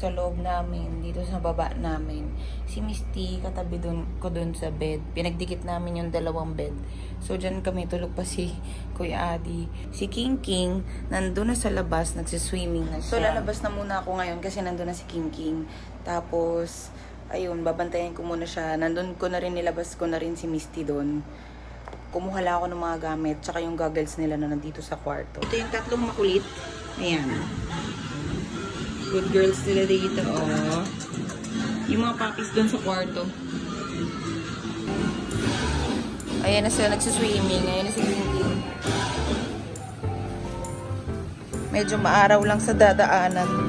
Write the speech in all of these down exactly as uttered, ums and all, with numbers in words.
Sa loob namin, dito sa baba namin. Si Misty, katabi dun, ko dun sa bed. Pinagdikit namin yung dalawang bed. So, dyan kami tulog pa si Kuya Adi. Si King King, nandun na sa labas, nagsiswimming na siya. So, lalabas na muna ako ngayon kasi nandun na si King King. Tapos, ayun, babantayan ko muna siya. Nandun ko na rin, nilabas ko na rin si Misty dun. Kumuha lang ako ng mga gamit, tsaka yung goggles nila na nandito sa kwarto. Ito yung tatlong makulit. Ayan. Good girls nila dito, oh. Yung mga puppies doon sa kwarto. Ayan na sila, nagsiswimming. Ayan na sila. Medyo maaraw lang sa dadaanan.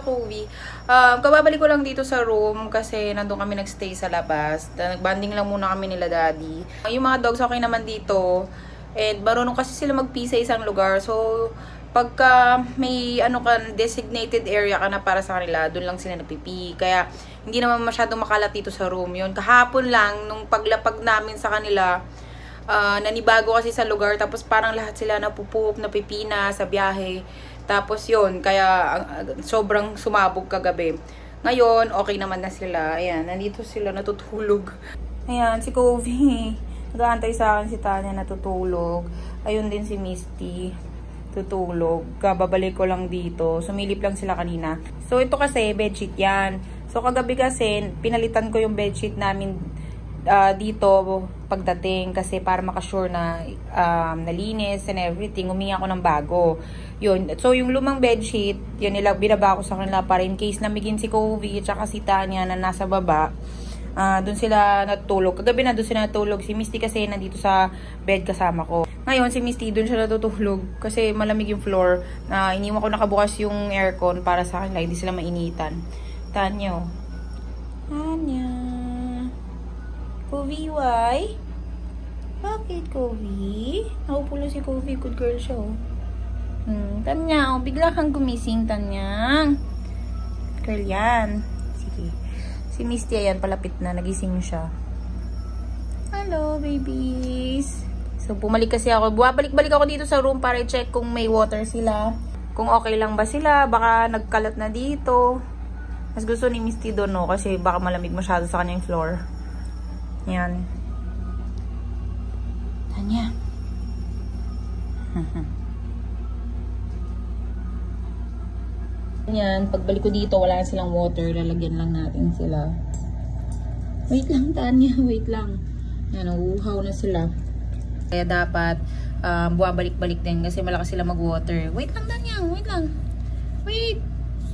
Kobe. Um, kababalik ko lang dito sa room kasi nandun kami nagstay sa labas. Nagbanding lang muna kami nila daddy. Yung mga dogs okay naman dito. And marunong kasi sila magpisa isang lugar. So, pagka may ano ka, designated area ka na para sa kanila, doon lang sila napipi. Kaya, hindi naman masyadong makalat dito sa room yun. Kahapon lang, nung paglapag namin sa kanila, uh, nanibago kasi sa lugar. Tapos parang lahat sila napupup, napipina sa biyahe. Tapos yun, kaya sobrang sumabog kagabi. Ngayon, okay naman na sila. Ayan, nandito sila, natutulog. Ayan, si Kobe. Nag-aantay sa akin si Tanya, natutulog. Ayun din si Misty, tutulog. Kababalik ko lang dito. Sumilip lang sila kanina. So, ito kasi, bedsheet yan. So, kagabi kasi, pinalitan ko yung bedsheet namin uh, dito pagdating kasi para makasure na um, nalinis and everything, humingi ako ng bago. Yun. So, yung lumang bedsheet, yun nila, binaba ko sa kanila para in case namigin si Kobe at saka si Tanya na nasa baba, uh, dun sila natutulog. Kagabi na dun sila natulog. Si Misty kasi nandito sa bed kasama ko. Ngayon, si Misty dun siya natutulog kasi malamig yung floor. Uh, iniwan ko nakabukas yung aircon para sa kanila, hindi sila mainitan. Tanya. Tanya. Kobe, why? Bakit, Kobe? Nakupulo si Kobe. Good girl siya, oh. Hmm, Tanya, oh. Bigla kang gumising, Tanya. Girl yan. Sige. Si Misty, ayan, palapit na. Nagising siya. Hello, babies. So, bumalik kasi ako. Bumabalik-balik ako dito sa room para i-check kung may water sila. Kung okay lang ba sila. Baka nagkalat na dito. Mas gusto ni Misty doon, no? Kasi baka malamig masyado sa kanyang floor. Yan. Tanya. Yan. Pagbalik ko dito, wala silang water. Lalagyan lang natin sila. Wait lang, Tanya. Wait lang. Yan. Uhaw na sila. Kaya dapat um, buwabalik-balik din kasi malakas sila mag-water. Wait lang, Tanya. Wait lang. Wait.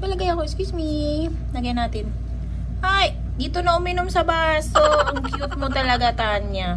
Palagay ako. Excuse me. Lagyan natin. Hi! Dito na uminom sa baso. Ang cute mo talaga, Tanya.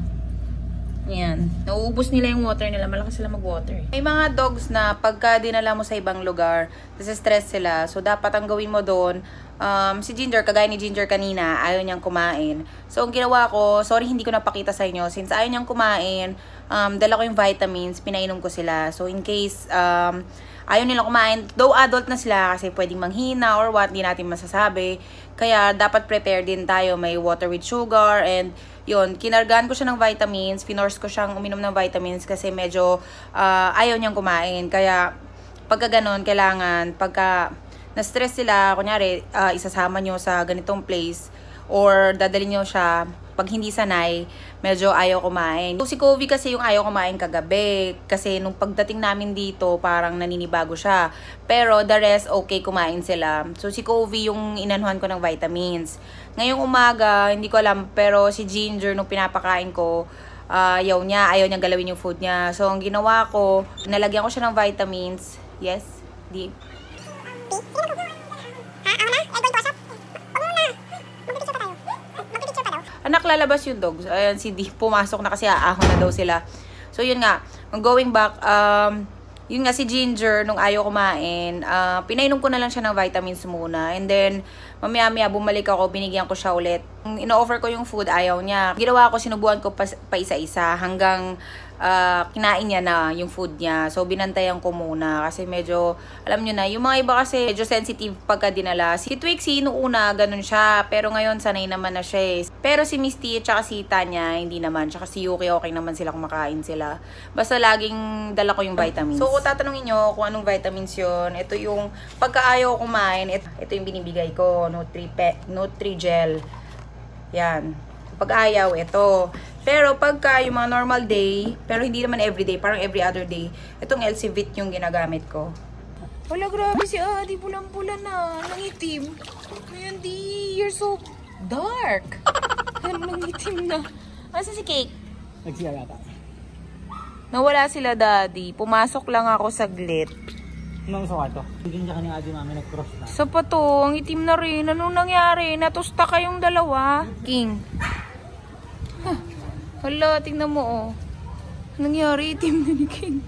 Ayan. Nauubos nila yung water nila. Malakas sila mag-water. May mga dogs na pagka dinala mo sa ibang lugar, kasi stress sila. So, dapat ang gawin mo doon, um, si Ginger, kagaya ni Ginger kanina, ayaw niyang kumain. So, ang ginawa ko, sorry hindi ko napakita sa inyo, since ayaw niyang kumain, um, dala ko yung vitamins, pinainom ko sila. So, in case, um, ayaw nila kumain. Though adult na sila kasi pwedeng manghina or what, di natin masasabi. Kaya dapat prepare din tayo. May water with sugar and yun, kinargaan ko siya ng vitamins. Pinorse ko siyang uminom ng vitamins kasi medyo uh, ayaw niyang kumain. Kaya pagka ganun, kailangan pagka na-stress sila, kunyari, uh, isasama nyo sa ganitong place or dadali nyo siya, pag hindi sanay, medyo ayaw kumain. So, si Kobe kasi yung ayaw kumain kagabi. Kasi nung pagdating namin dito, parang naninibago siya. Pero the rest, okay, kumain sila. So, si Kobe yung inanuhan ko ng vitamins. Ngayong umaga, hindi ko alam, pero si Ginger, nung pinapakain ko, uh, ayaw niya, ayaw niya galawin yung food niya. So, ang ginawa ko, nalagyan ko siya ng vitamins. Yes? Di? Anak, lalabas yung dogs. Ayan, si Dee, pumasok na kasi aahon na daw sila. So, yun nga. Going back, um, yun nga si Ginger, nung ayaw kumain, uh, pinainom ko na lang siya ng vitamins muna. And then, mamaya-maya, bumalik ako, binigyan ko siya ulit. Ino-offer ko yung food, ayaw niya. Ginawa ko, sinubuan ko pa, pa isa-isa hanggang uh, kinain niya na yung food niya. So, binantayan ko muna kasi medyo, alam nyo na, yung mga iba kasi medyo sensitive pagka dinala. Si Twixie, noong una, ganun siya. Pero ngayon, sanay naman na siya eh. Pero si Misty at saka si Tanya, hindi naman. Tsaka si Yuki, okay naman sila, kumakain sila. Basta laging dala ko yung vitamins. So, kung tatanungin nyo kung anong vitamins yun, ito yung pagkaayaw kumain, ito, ito yung binibigay ko, Nutri-Pe, Nutri-Gel. Yan. Pag ayaw, ito. Pero pagka yung mga normal day, pero hindi naman everyday, parang every other day, itong Elsevit yung ginagamit ko. Wala, grabe si Adi. Pulang-pula na. Nangitim. Ngayon, Di, you're so dark. Nangitim na. Asa si Cake? Nagsira ka. Nawala sila, Daddy. Pumasok lang ako saglit. Anong suka to? Bigyan niya kanyang Adi, mami. Nag-cross na. Sa pa to, ang itim na rin. Anong nangyari? Natusta kayong dalawa. King. Huh. Hala, tingnan mo oh. Nangyari, itim na ni King.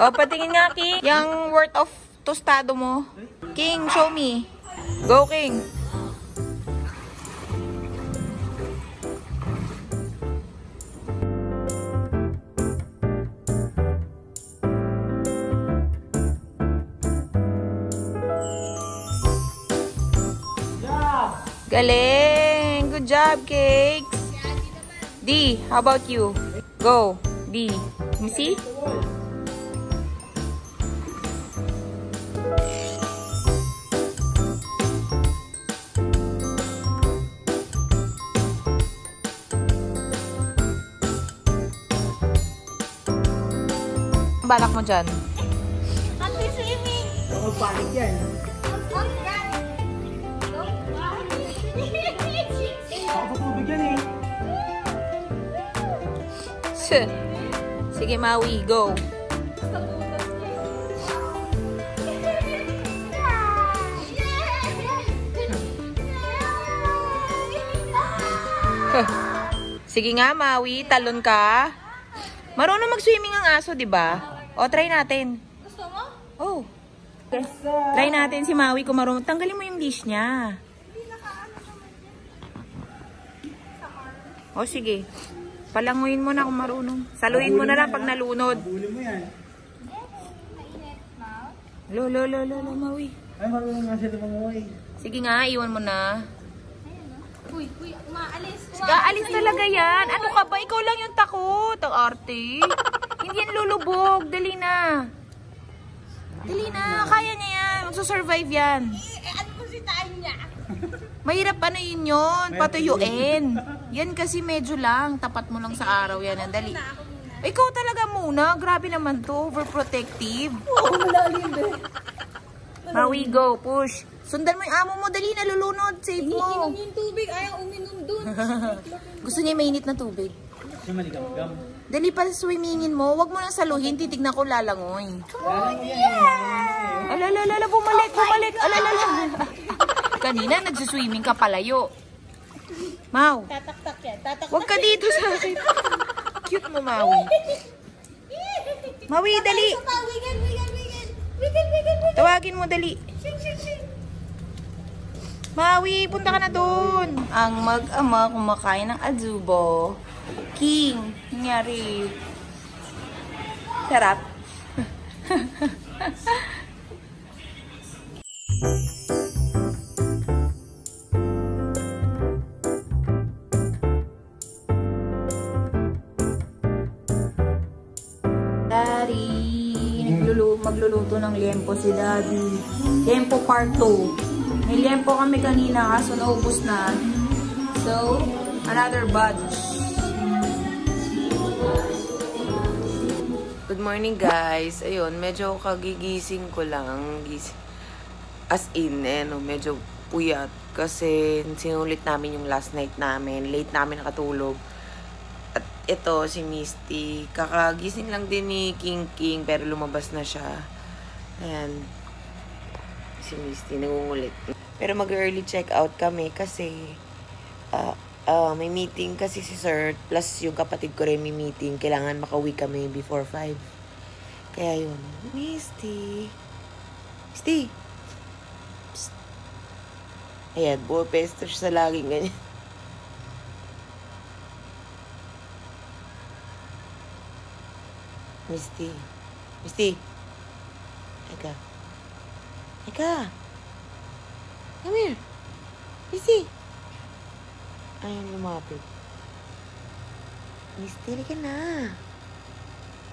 Oh, patingin nga, King. Yung worth of tostado mo. King, show me. Go, King. Galing! Good job, Cakes! D, how about you? Go, D. Can you see? Balak mo dyan? Pag-swimming! Huwag panik yan. Sige, Maui, go. Sige nga, Maui, talon ka. Marunong mag-swimming ang aso, di ba? O, try natin. Gusto mo? Oh. Try natin si Maui kung marunong. Tanggalin mo yung leash niya. O, sige. Palanguin mo na kung marunong. Saluhin mo na lang pag nalunod. Abulin mo yan. Lo, lo, lo, lo, lo, Maui. Ay, marunong nga sila Maui. Sige nga, iwan mo na. Uy, uy, umaalis. Umaalis talaga yan. Ano ka ba? Ikaw lang yung takot. Ang arte. Hindi yan lulubog. Dali na. Dali na. Kaya niya yan. Magsusurvive yan. Eh, ano kung sitaan niya? Mahirap ano yun yun. Patuyuin. Yan kasi medyo lang. Tapat mo lang sa araw yan. Ang dali. Ikaw talaga muna. Grabe naman to. Overprotective. Oo, malalim eh. Maui, go. Push. Sundan mo yung amo mo. Dali, nalulunod. Save mo. Iniinom yung tubig. Ayaw uminom dun. Gusto niya mainit na tubig. Dali pa swimmingin mo. Huwag mo nang saluhin. Titignan ko lalangoy. Oh, yeah! Alalala, bumalik, bumalik. Alalala. Kanina, nagsiswimming ka palayo. Mau. Tataktak yan. Tataktak. Huwag ka dito sa akin. Cute mo, Maui. Maui, dali. Wiggle, wiggle, wiggle. Wiggle, wiggle, wiggle. Tawagin mo, dali. Shing, shing, shing. Maui, punta ka na doon. Ang mag-ama kumakain ng adobo. King. Nangyari. Sarap. pagluluto ng liempo si Daddy. Liempo part two. May liempo kami kanina kaso naubos na. So, another batch. Good morning guys. Ayun, medyo kagigising ko lang. As in, eh, no, medyo puyat. Kasi sinulit namin yung last night namin. Late namin nakatulog. At ito, si Misty, kakagising lang din ni King King, pero lumabas na siya. Ayan. Si Misty, nangungulit. Pero mag-early check-out kami kasi uh, uh, may meeting kasi si Sir, plus yung kapatid ko rin may meeting. Kailangan makauwi kami before five. Kaya yun. Misty! Misty! Psst! Ayan, buwapester siya sa laging ganyan. Misty. Misty. Eka. Eka. Come here. Misty. Ayun, lumapit. Misty, lika na.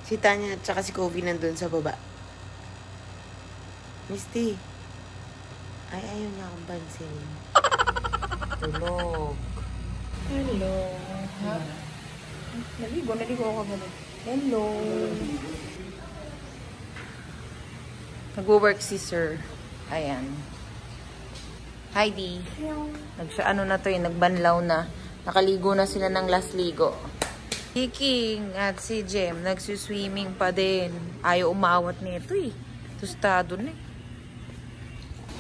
Si Tanya at saka si Kobe nandun sa baba. Misty. Ay, ayaw niya akong bansin. Tulog. Hello. Ha? Naligo, naligo ako ganun. Hello. Nag-work si Sir. Ayan. Hi, Dee. Nagsya, ano na to yun, nagbanlaw na. Nakaligo na sila ng last ligo. Si King at si Jem, nagsuswimming pa din. Ayaw umawat nito eh. Tostado na eh.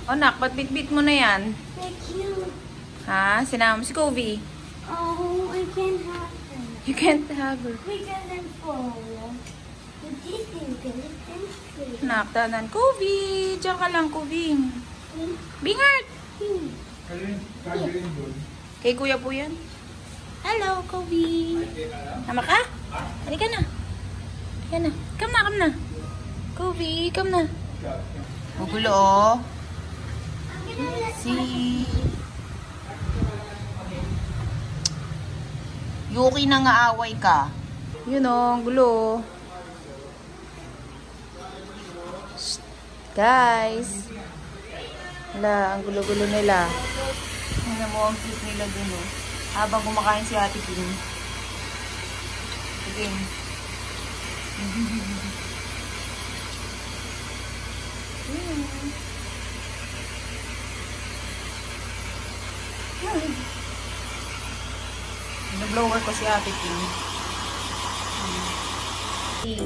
O, nak, ba't bit-bit mo na yan? Thank you. Ha? Sinama mo si Kobe. Oh, I can't have her. You can't have her. We can't fall. Nakatanan. Kobe! Diyan ka lang, Kobe. Bingard! Kay kuya po yan. Hello, Kobe. Tama ka? Halika na. Halika na. Come na, come na. Kobe, come na. Magulo, oh. See? Yuki na nga away ka. Yun o, gulo. Shh, guys. Wala, ang gulo-gulo nila. Ano mo, ang cute nila gulo. Habang kumakain si Ate Kim. Again. Nag-blower ko si Ate Kim. Bing.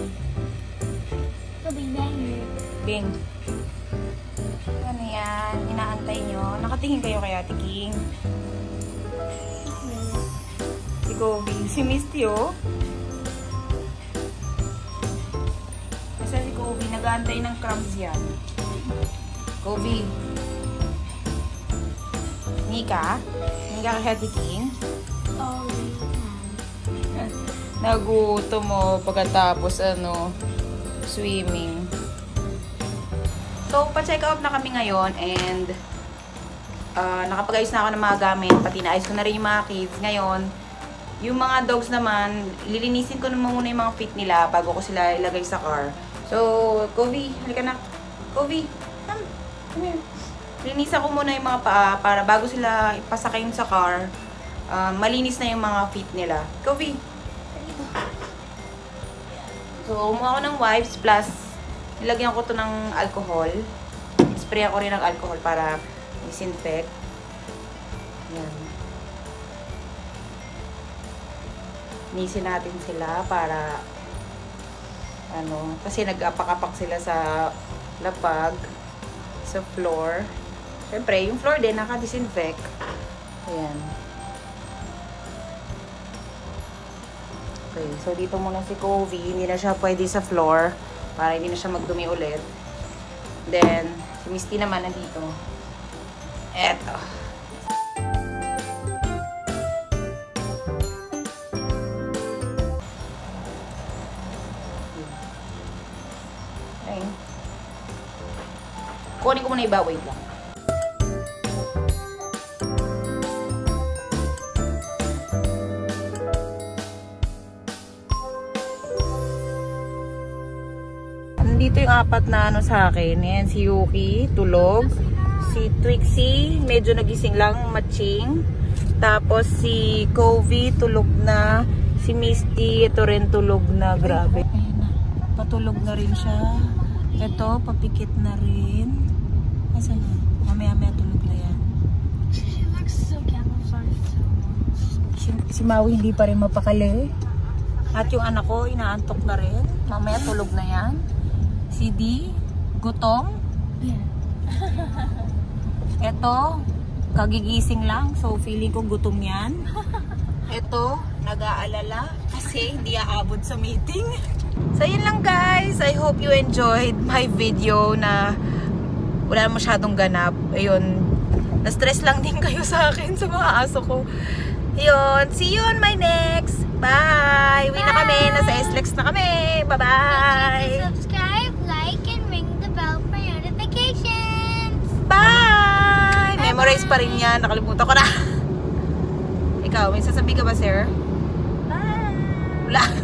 Bing. Ano yan? Inaantay nyo. Nakatingin kayo kay Ate Kim. Si Kobe. Si Misty, oh. Kasi si Kobe, nag-aantay ng crumbs yan. Kobe. Nika. Nika kay Ate Kim. Nagutom mo pagkatapos ano swimming. So, pa-check out na kami ngayon and uh, nakapag-ayos na ako ng mga gamit. Pati naayos ko na rin yung mga kids. Ngayon, yung mga dogs naman, lilinisin ko naman muna yung mga feet nila bago ko sila ilagay sa car. So, Kobe, halika na. Kobe, come, come here. Linisan ko muna yung mga paa para bago sila ipasakayin sa car, uh, malinis na yung mga feet nila. Kobe, so, umuha ko ng wipes plus nilagyan ko to ng alcohol. Spray ako rin ng alcohol para disinfect. Ayan. Nisin natin sila para ano, kasi nag-apak-apak sila sa lapag, sa floor. Syempre, yung floor din naka-disinfect. Ayan. Okay, so dito muna si Kobe, hindi na siya pwede sa floor para hindi na siya magdumi ulit. Then, si Misty naman nandito. Eto. Okay. Kunin ko muna iba, wait lang. apat na ano sa akin. Yan, si Yuki, tulog. Si Trixie, medyo nagising lang, matching. Tapos si Kovi, tulog na. Si Misty, ito rin tulog na. Grabe. Ayun na. Patulog na rin siya. Ito, papikit na rin. Asa na? Mamaya-maya tulog na yan. She looks so camouflaged so much. Si Maui hindi pa rin mapakali. At yung anak ko, inaantok na rin. Mamaya tulog na yan. Si D, gutom. Yeah. Ito, kagigising lang. So, feeling ko gutom yan. Ito, nag-aalala kasi hindi aabot sa meeting. So, yun lang guys. I hope you enjoyed my video na wala masyadong ganap. Ayun, na-stress lang din kayo sa akin sa mga aso ko. Ayun, see you on my next. Bye! Uwi na kami. Nasa S L E X na kami. Bye-bye! Make sure to subscribe, like, and ring the bell for notifications! Bye! Bye-bye. Memorize pa rin yan. Nakalimutan ko na. Ikaw, may sasabi ka ba, sir? Bye! Wala.